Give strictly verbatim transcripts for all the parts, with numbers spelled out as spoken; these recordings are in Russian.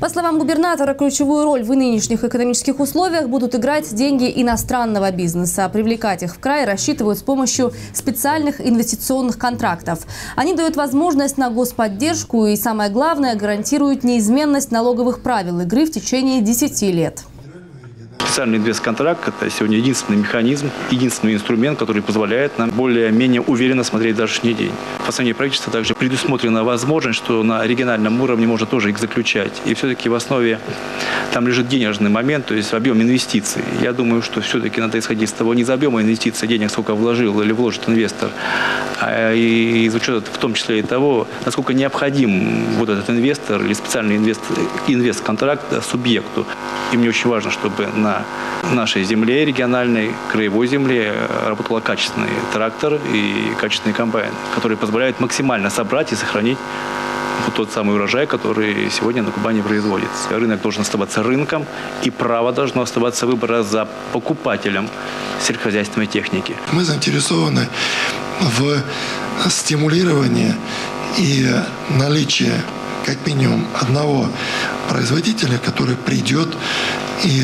По словам губернатора, ключевую роль в нынешних экономических условиях будут играть деньги иностранного бизнеса. Привлекать их в край рассчитывают с помощью специальных инвестиционных контрактов. Они дают возможность на господдержку и, самое главное, гарантируют неизменность налоговых правил игры в течение десяти лет. Специальный инвестконтракт – это сегодня единственный механизм, единственный инструмент, который позволяет нам более-менее уверенно смотреть завтрашний день. В постановлении правительства также предусмотрена возможность, что на региональном уровне можно тоже их заключать. И все-таки в основе там лежит денежный момент, то есть объем инвестиций. Я думаю, что все-таки надо исходить из того, не из объема инвестиций, денег, сколько вложил или вложит инвестор, а из учета в том числе и того, насколько необходим вот этот инвестор или специальный инвест, инвестконтракт субъекту. И мне очень важно, чтобы на нашей земле региональной, краевой земле работал качественный трактор и качественный комбайн, который позволяет максимально собрать и сохранить вот тот самый урожай, который сегодня на Кубани производится. Рынок должен оставаться рынком, и право должно оставаться выбора за покупателем сельскохозяйственной техники. Мы заинтересованы в стимулировании и наличии как минимум одного производителя, который придет и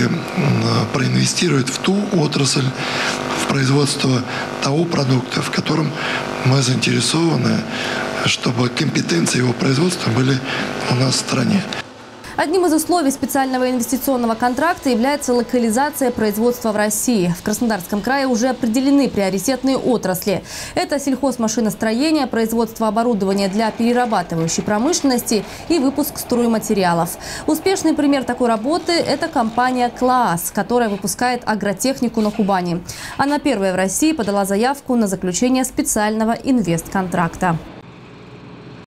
проинвестирует в ту отрасль, в производство того продукта, в котором мы заинтересованы, чтобы компетенции его производства были у нас в стране. Одним из условий специального инвестиционного контракта является локализация производства в России. В Краснодарском крае уже определены приоритетные отрасли. Это сельхозмашиностроение, производство оборудования для перерабатывающей промышленности и выпуск стройматериалов. Успешный пример такой работы – это компания «Клаас», которая выпускает агротехнику на Кубани. Она первая в России подала заявку на заключение специального инвестконтракта.